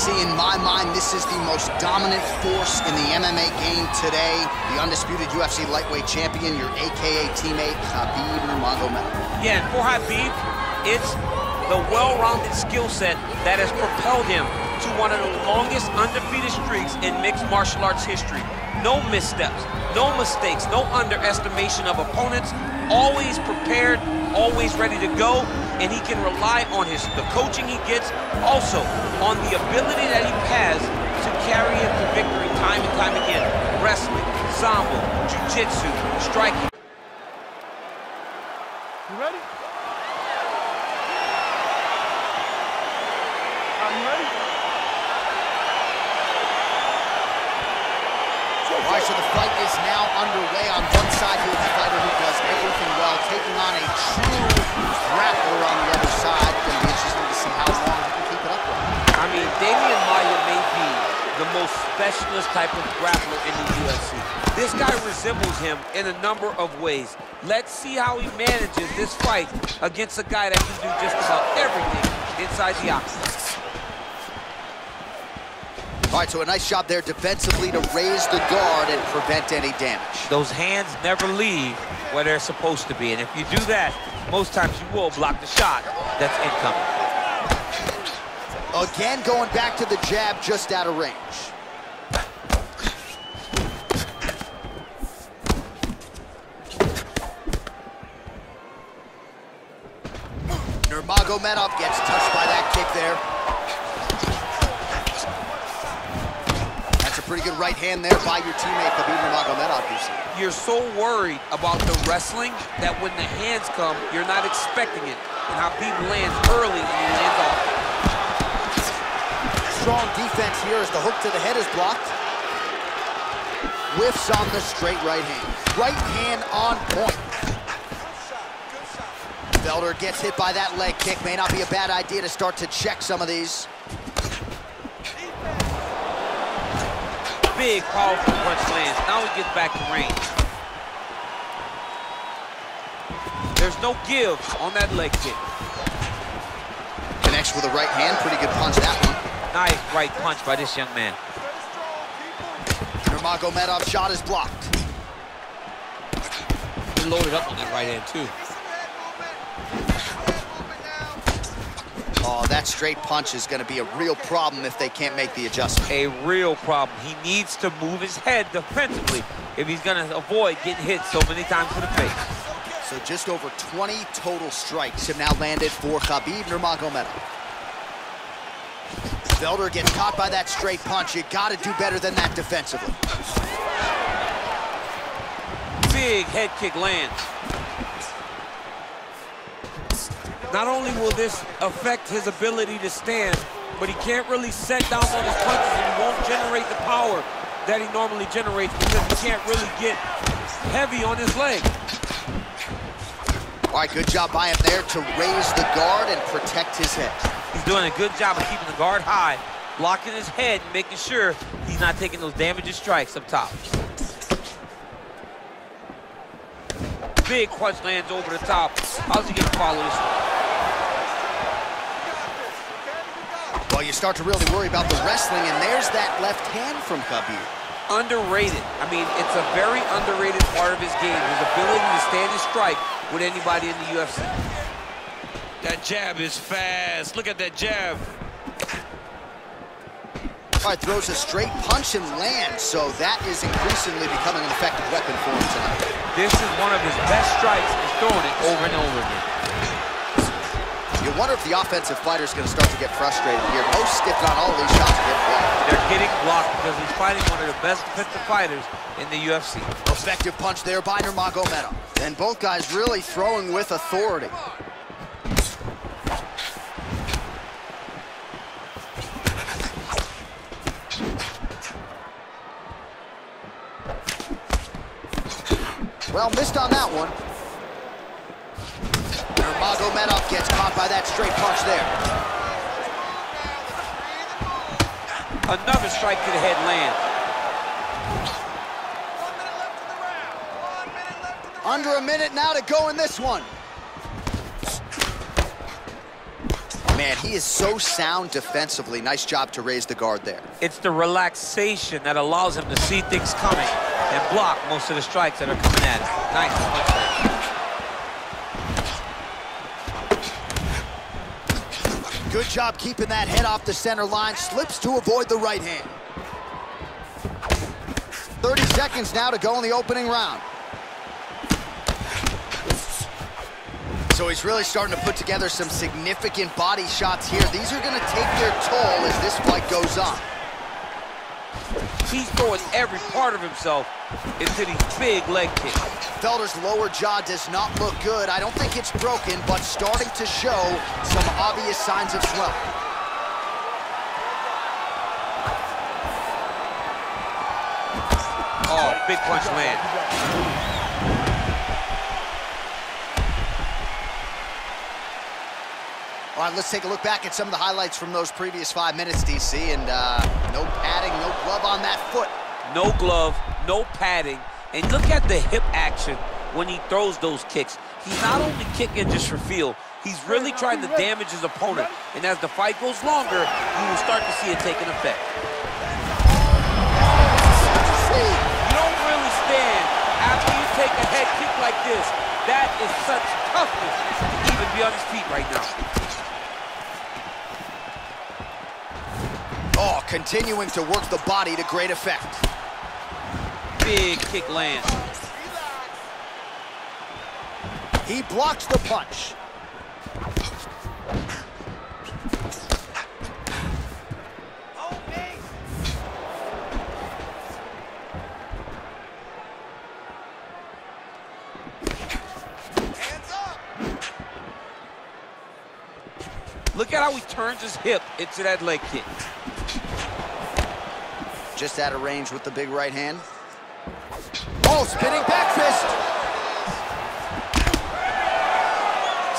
UFC, in my mind, this is the most dominant force in the MMA game today. The undisputed UFC lightweight champion, your AKA teammate, Khabib Nurmagomedov. Yeah, and for Khabib, it's the well-rounded skill set that has propelled him to one of the longest undefeated streaks in mixed martial arts history. No missteps, no mistakes, no underestimation of opponents, always prepared, always ready to go, and he can rely on the coaching he gets, also on the ability that he has to carry him to victory time and time again. Wrestling, sambo, Jiu Jitsu, striking. You ready? Are you ready? All right, so the fight is now underway. On one side, you have the fighter who does everything well, taking on a true grappler on the other side. It's going to be interesting to see how long he can keep it up with. I mean, Damian Maia may be the most specialist type of grappler in the UFC. This guy resembles him in a number of ways. Let's see how he manages this fight against a guy that can do just about everything inside the octagon. All right, so a nice job there defensively to raise the guard and prevent any damage. Those hands never leave where they're supposed to be, and if you do that, most times you will block the shot that's incoming. Again, going back to the jab, just out of range. Nurmagomedov gets touched by that kick there. Pretty good right hand there by your teammate, Khabib Nurmagomedov. You're so worried about the wrestling that when the hands come, you're not expecting it. And Khabib lands early and he lands off. Strong defense here as the hook to the head is blocked. Whiffs on the straight right hand. Right hand on point. Felder gets hit by that leg kick. May not be a bad idea to start to check some of these. Big, powerful punch lands. Now he gets back to range. There's no give on that leg kick. Connects with a right hand. Pretty good punch, that one. Nice right punch by this young man. Nurmagomedov's shot is blocked. He loaded up on that right hand, too. Oh, that straight punch is going to be a real problem if they can't make the adjustment. A real problem. He needs to move his head defensively if he's going to avoid getting hit so many times to the face. So just over 20 total strikes have now landed for Khabib Nurmagomedov. Felder gets caught by that straight punch. You got to do better than that defensively. Big head kick lands. Not only will this affect his ability to stand, but he can't really set down on his punches and he won't generate the power that he normally generates because he can't really get heavy on his leg. All right, good job by him there to raise the guard and protect his head. He's doing a good job of keeping the guard high, blocking his head, and making sure he's not taking those damaging strikes up top. Big punch lands over the top. How's he gonna follow this one? Well, you start to really worry about the wrestling, and there's that left hand from Khabib. Underrated. I mean, it's a very underrated part of his game, his ability to stand and strike with anybody in the UFC. That jab is fast. Look at that jab. All right, throws a straight punch and lands, so that is increasingly becoming an effective weapon for him tonight. This is one of his best strikes. He's throwing it over and over again. You wonder if the offensive fighter is going to start to get frustrated here. Most, if not all, these shots get blocked. They're getting blocked because he's fighting one of the best defensive fighters in the UFC. Effective punch there by Nurmagomedov. And both guys really throwing with authority. Well, missed on that one. Nurmagomedov gets caught by that straight punch there. Another strike to the head lands. 1 minute left in the round. Under a minute now to go in this one. man, he is so sound defensively. Nice job to raise the guard there. It's the relaxation that allows him to see things coming and block most of the strikes that are coming at him. Nice. Good job keeping that head off the center line. Slips to avoid the right hand. 30 seconds now to go in the opening round. So he's really starting to put together some significant body shots here. These are going to take their toll as this fight goes on. He's throwing every part of himself into these big leg kicks. Felder's lower jaw does not look good. I don't think it's broken, but starting to show some obvious signs of swelling. Oh, big punch land. All right, let's take a look back at some of the highlights from those previous 5 minutes, DC, and no padding, no glove on that foot. No glove, no padding, and look at the hip action when he throws those kicks. He's not only kicking just for feel, he's really trying to damage his opponent, and as the fight goes longer, you will start to see it taking effect. You don't really stand after you take a head kick like this. That is such toughness to even be on his feet right now. Oh, continuing to work the body to great effect. Big kick lands. He blocks the punch. Look at how he turns his hip into that leg kick. Just out of range with the big right hand. Oh, spinning back fist.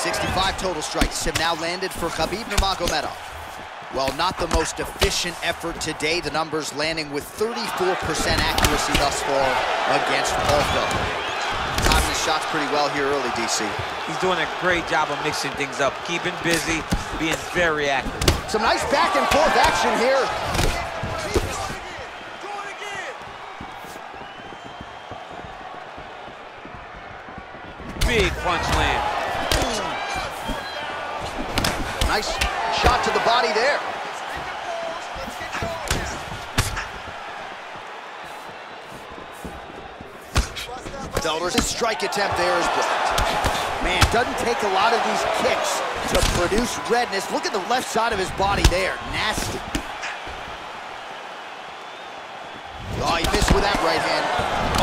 65 total strikes have now landed for Khabib Nurmagomedov. Well, not the most efficient effort today. The numbers landing with 34% accuracy thus far against Paul Felder. Shots pretty well here early, DC. He's doing a great job of mixing things up, keeping busy, being very active. Some nice back and forth action here. Big punch land. Nice shot to the body there. His strike attempt there is blocked. Man, doesn't take a lot of these kicks to produce redness. Look at the left side of his body there. Nasty. Oh, he missed with that right hand.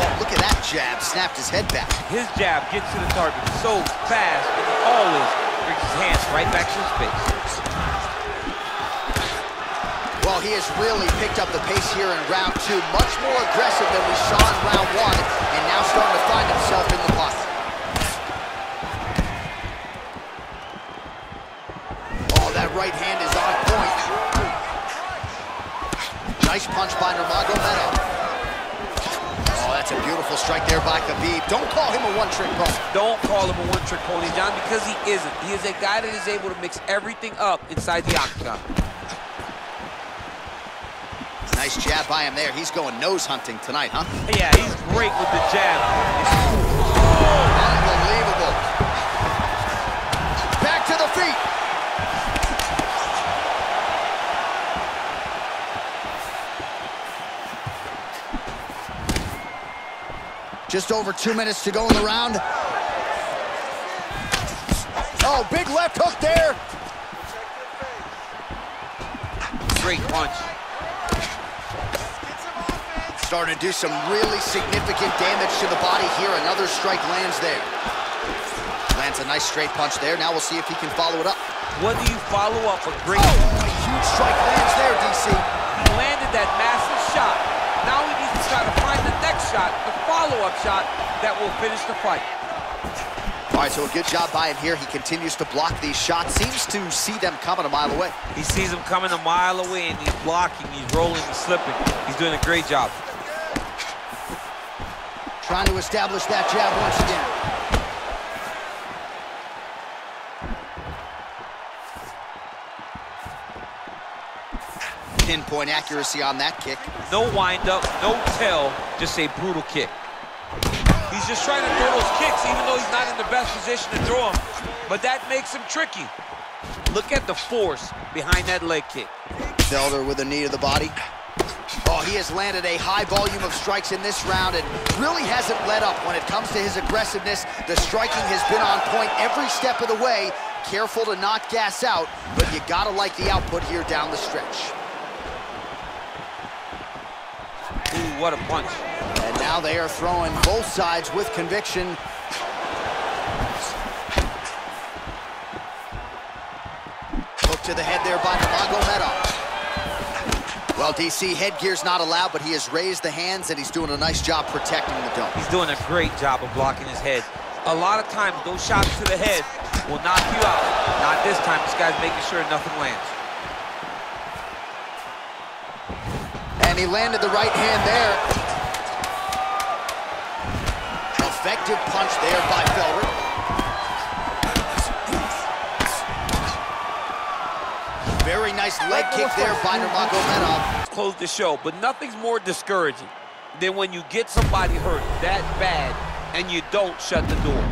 Oh, look at that jab. Snapped his head back. His jab gets to the target so fast, and he always brings his hands right back to his face. Well, he has really picked up the pace here in round two. Much more aggressive than we saw in round one, and now starting to find himself in the pocket. Oh, that right hand is on point. Nice punch by Nurmagomedov. Oh, that's a beautiful strike there by Khabib. Don't call him a one-trick pony. Don't call him a one-trick pony, John, because he isn't. He is a guy that is able to mix everything up inside the octagon. Nice jab by him there. He's going nose hunting tonight, huh? Yeah, he's great with the jab. Oh, unbelievable. Back to the feet. Just over 2 minutes to go in the round. Oh, big left hook there. Great punch. Starting to do some really significant damage to the body here. Another strike lands there. Lands a nice straight punch there. Now we'll see if he can follow it up. What do you follow up with? Great. Oh, a huge strike lands there, DC. He landed that massive shot. Now he needs to try to find the next shot, the follow-up shot that will finish the fight. All right, so a good job by him here. He continues to block these shots. Seems to see them coming a mile away. He sees them coming a mile away, and he's blocking, he's rolling, he's slipping. He's doing a great job. Trying to establish that jab once again. pinpoint accuracy on that kick. No wind-up, no tell, just a brutal kick. He's just trying to throw those kicks, even though he's not in the best position to throw them. But that makes him tricky. Look at the force behind that leg kick. Felder with a knee to the body. Oh, he has landed a high volume of strikes in this round and really hasn't let up when it comes to his aggressiveness. The striking has been on point every step of the way. Careful to not gas out, but you gotta like the output here down the stretch. Ooh, what a punch. And now they are throwing both sides with conviction. Hook to the head there by Nurmagomedov. Well, DC, headgear's not allowed, but he has raised the hands and he's doing a nice job protecting the dome. He's doing a great job of blocking his head. A lot of times, those shots to the head will knock you out. Not this time, this guy's making sure nothing lands. And he landed the right hand there. Effective punch there by Felder. Very nice leg kick there by Nurmagomedov. Close the show, but nothing's more discouraging than when you get somebody hurt that bad and you don't shut the door.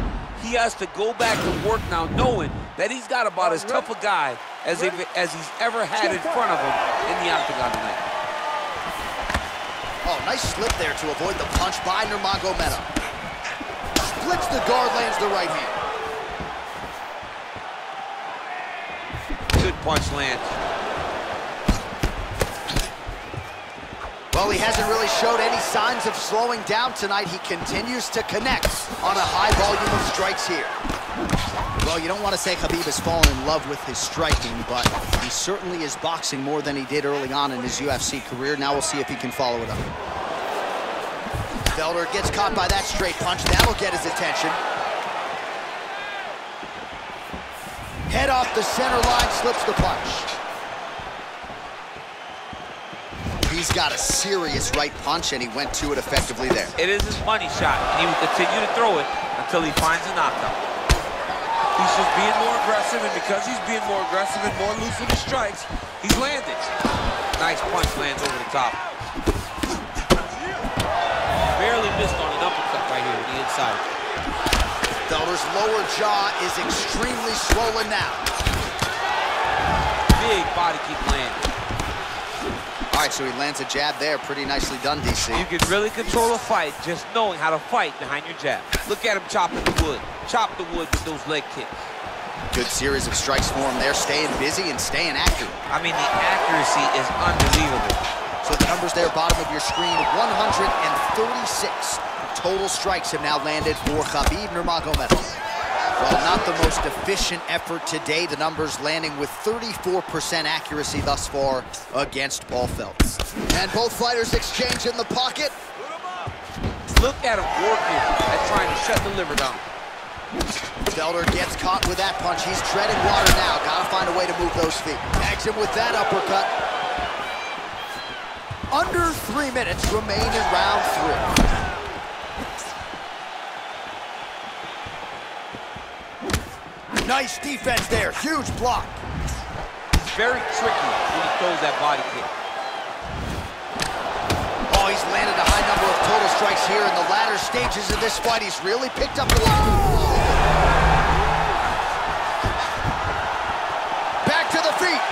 He has to go back to work now knowing that he's got about as tough a guy as he's ever had in front of him in the octagon tonight. Oh, nice slip there to avoid the punch by Nurmagomedov. Splits the guard, lands the right hand. Good punch lands. Well, he hasn't really showed any signs of slowing down tonight. He continues to connect on a high volume of strikes here. Well, you don't want to say Khabib has fallen in love with his striking, but he certainly is boxing more than he did early on in his UFC career. Now we'll see if he can follow it up. Felder gets caught by that straight punch. That'll get his attention. Head off the center line, slips the punch. He's got a serious right punch, and he went to it effectively there. It is his money shot, and he will continue to throw it until he finds a knockout. He's just being more aggressive, and because he's being more aggressive and more loose with his strikes, he's landed. Nice punch lands over the top. Barely missed on an uppercut right here with the inside. Felder's lower jaw is extremely swollen now. Big body kick landing. All right, so he lands a jab there. Pretty nicely done, DC. You can really control a fight just knowing how to fight behind your jab. Look at him chopping the wood. Chop the wood with those leg kicks. Good series of strikes for him there. Staying busy and staying accurate. I mean, the accuracy is unbelievable. So the numbers there, bottom of your screen, 136. Total strikes have now landed for Khabib Nurmagomedov. Well, not the most efficient effort today. The numbers landing with 34% accuracy thus far against Paul Felder. And both fighters exchange in the pocket. Look at him working at trying to shut the liver down. Felder gets caught with that punch. He's treading water now. Gotta find a way to move those feet. Tags him with that uppercut. Under 3 minutes remain in round 3. Nice defense there, huge block. He's very tricky when he throws that body kick. Oh, he's landed a high number of total strikes here in the latter stages of this fight. He's really picked up the line. Back to the feet.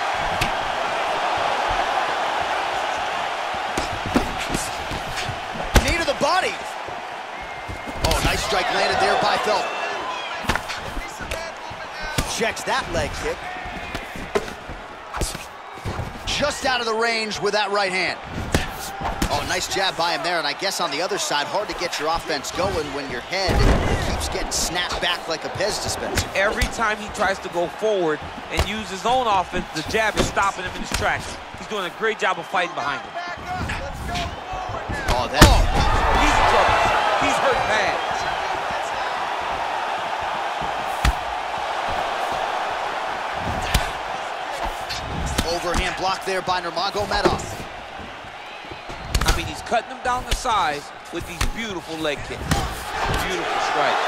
Knee to the body. Oh, nice strike landed there by Felder. Checks that leg kick. Just out of the range with that right hand. Oh, nice jab by him there, and I guess on the other side, hard to get your offense going when your head keeps getting snapped back like a Pez dispenser. Every time he tries to go forward and use his own offense, the jab is stopping him in his tracks. He's doing a great job of fighting behind him. Oh, that's... Oh, he's in trouble. He's hurt bad. Overhand block there by Nurmagomedov. I mean, he's cutting him down the sides with these beautiful leg kicks. Beautiful strike.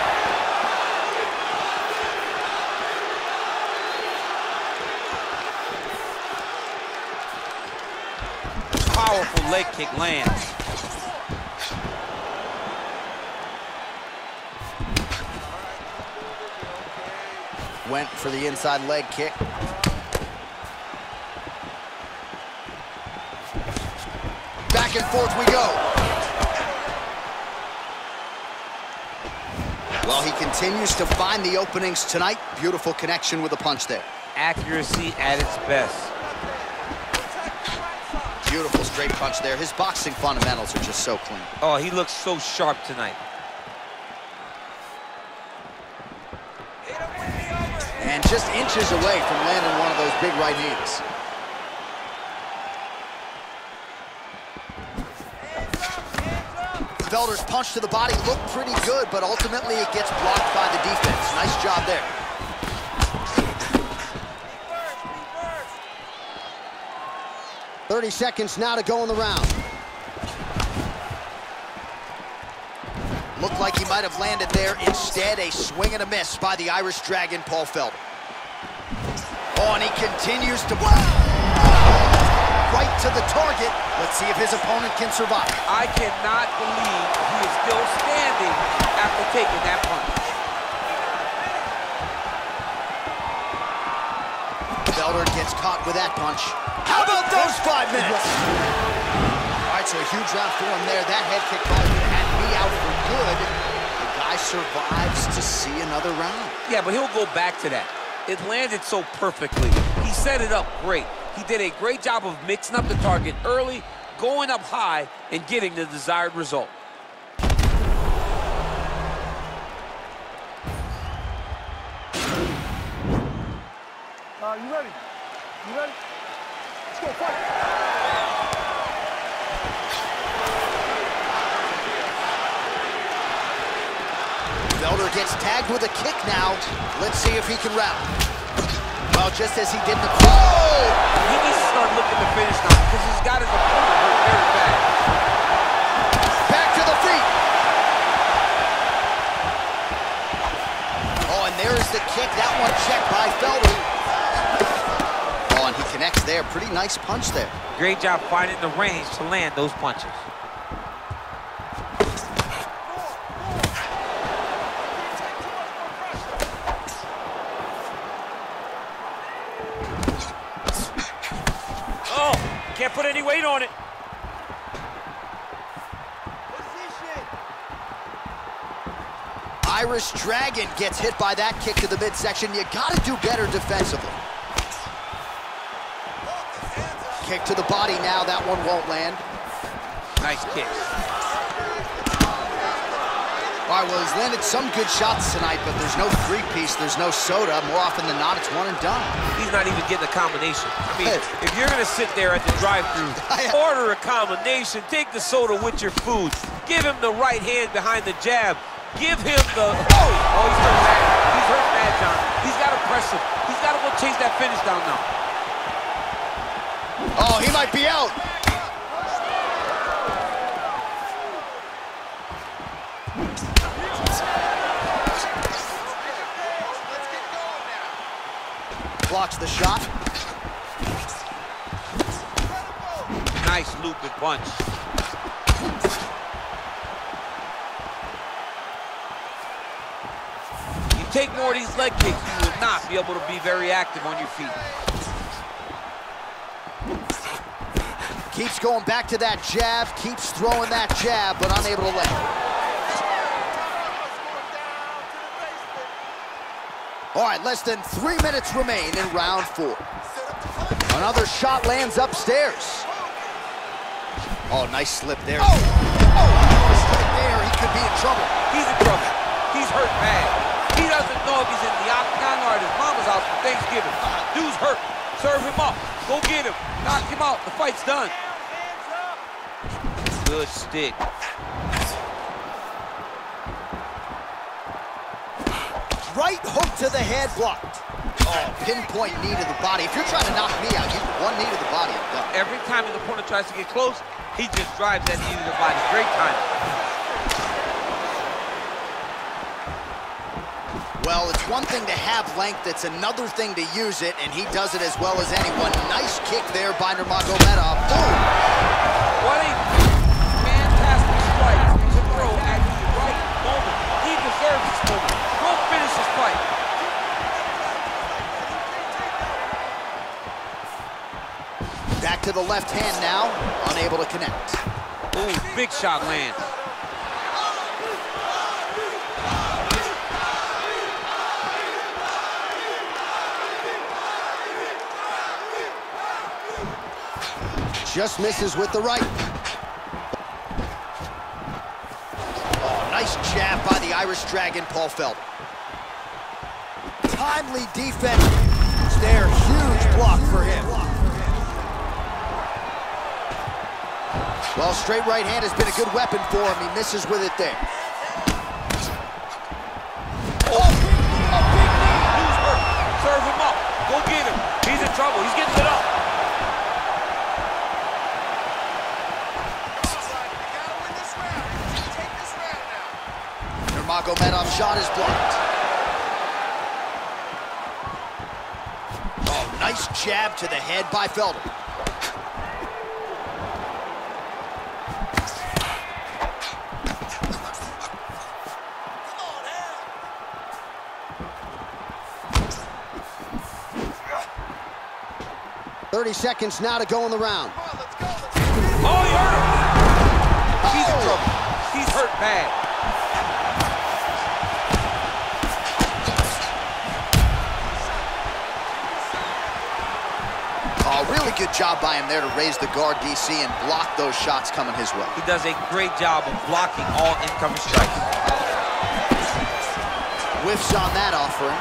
powerful leg kick lands. Went for the inside leg kick. Back and forth we go. Well, he continues to find the openings tonight. Beautiful connection with the punch there. Accuracy at its best. Beautiful straight punch there. His boxing fundamentals are just so clean. Oh, he looks so sharp tonight. And just inches away from landing one of those big right knees. Felder's punch to the body looked pretty good, but ultimately it gets blocked by the defense. Nice job there. Reverse. 30 seconds now to go in the round. Looked like he might have landed there. Instead, a swing and a miss by the Irish Dragon, Paul Felder. Oh, and he continues to block. Right to the target. Let's see if his opponent can survive. I cannot believe he is still standing after taking that punch. Felder gets caught with that punch. How about those 5 minutes? All right, so a huge round for him there. That head kick probably would have had me out for good. The guy survives to see another round. Yeah, but he'll go back to that. It landed so perfectly. He set it up great. He did a great job of mixing up the target early, going up high, and getting the desired result. You ready? You ready? Let's go, fight. Felder gets tagged with a kick now. Let's see if he can rally. Well, just as he did in the corner. Oh! He needs to start looking to finish now because he's got his opponent hurt very bad. Back to the feet. Oh, and there's the kick. That one checked by Felder. Oh, and he connects there. Pretty nice punch there. Great job finding the range to land those punches. Can't put any weight on it. Irish Dragon gets hit by that kick to the midsection. You gotta do better defensively. Kick to the body now, that one won't land. Nice kick. All right, well, he's landed some good shots tonight, but there's no three-piece, there's no soda. More often than not, it's one and done. He's not even getting a combination. I mean, if you're going to sit there at the drive-thru, order a combination, take the soda with your food, give him the right hand behind the jab, give him the... Oh, he's hurt bad. He's hurt bad, John. He's got to press him. He's got to go chase that finish down now. Oh, he might be out. Blocks the shot. Nice loop and punch. You take more of these leg kicks, you will not be able to be very active on your feet. Keeps going back to that jab, keeps throwing that jab, but unable to land. All right, less than 3 minutes remain in round four. Another shot lands upstairs. Oh, nice slip there. Slip there, he could be in trouble. He's in trouble. He's hurt bad. He doesn't know if he's in the octagon or at his mama's house for Thanksgiving. Dude's hurt. Serve him up. Go get him. Knock him out. The fight's done. Good stick. Right hook to the head blocked. Oh, pinpoint knee to the body. If you're trying to knock me out, you one knee to the body. I'm done. Every time his opponent tries to get close, he just drives that knee to the body. Great time. Well, it's one thing to have length. It's another thing to use it, and he does it as well as anyone. Nice kick there by Nurmagomedov. Boom! left hand now, unable to connect. Ooh, big shot lands. Just misses with the right. Oh, nice jab by the Irish Dragon, Paul Felder. Timely defense. There, huge block for him. Well, straight right hand has been a good weapon for him. He misses with it there. Oh, a big knee. Who's hurt? Serve him up. Go get him. He's in trouble. He's getting lit up. Nurmagomedov's shot is blocked. Oh, nice jab to the head by Felder. Come on, 30 seconds now to go in the round. Come on, let's go, let's go. Oh, he hurt him. Oh. He's in trouble. He's hurt bad. Really good job by him there to raise the guard, DC, and block those shots coming his way. He does a great job of blocking all incoming strikes. Whiffs on that offering.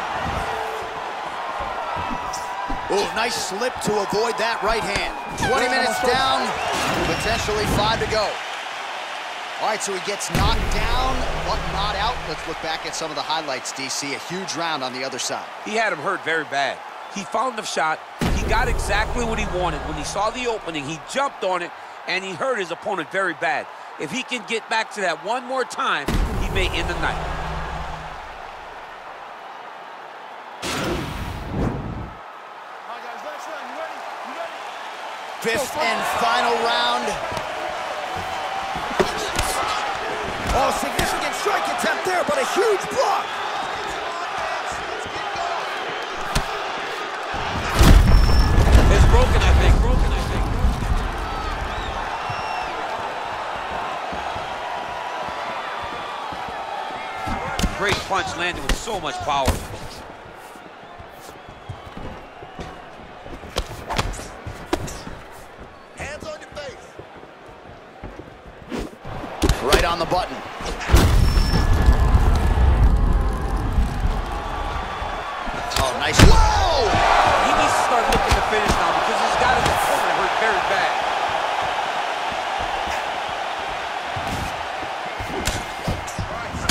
Ooh, nice slip to avoid that right hand. 20 minutes down, potentially 5 to go. All right, so he gets knocked down, but not out. Let's look back at some of the highlights, DC. A huge round on the other side. He had him hurt very bad. He found the shot. He got exactly what he wanted. When he saw the opening, he jumped on it, and he hurt his opponent very bad. If he can get back to that one more time, he may end the night. All right, guys, next round. You ready? You ready? Fifth and final round. Oh, significant strike attempt there, but a huge block. Broken, I think. Great punch landed with so much power. Hands on your face. Right on the button. Oh, nice. Whoa! Start looking to finish now because he's got his opponent hurt very bad.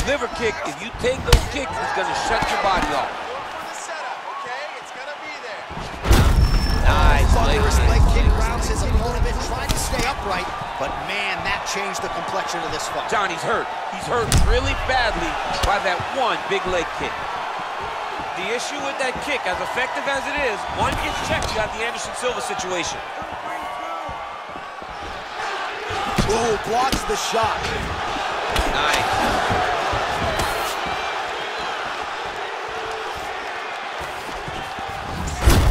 Liver kick, if you take those kicks, it's going to shut your body off. Nice leg kick, rounds his opponent, trying to stay upright, but man, that changed the complexion of this fight. Johnny's hurt. He's hurt really badly by that one big leg kick. The issue with that kick, as effective as it is, one gets checked, you got the Anderson Silva situation. Ooh, blocks the shot. Nice.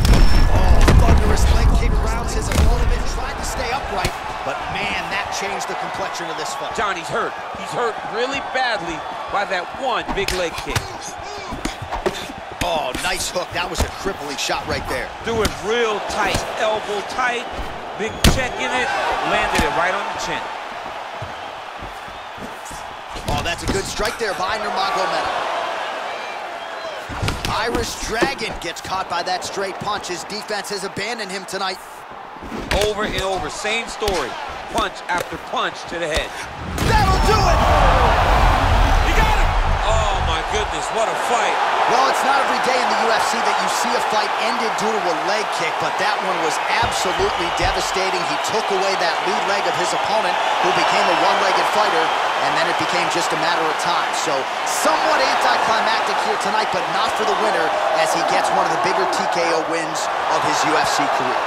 Oh, thunderous leg kick rounds his opponent, tried to stay upright, but man, that changed the complexion of this fight. Johnny's hurt. He's hurt really badly by that one big leg kick. Oh, nice hook. That was a crippling shot right there. Threw it real tight, elbow tight, big check in it, landed it right on the chin. Oh, that's a good strike there by Nurmagomedov. Irish Dragon gets caught by that straight punch. His defense has abandoned him tonight. Over and over, same story. Punch after punch to the head. That'll do it! You got it! Oh, my goodness, what a fight. Well, it's not every day in the UFC that you see a fight ended due to a leg kick, but that one was absolutely devastating. He took away that lead leg of his opponent, who became a one-legged fighter, and then it became just a matter of time. So, somewhat anticlimactic here tonight, but not for the winner, as he gets one of the bigger TKO wins of his UFC career.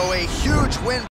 So a huge win.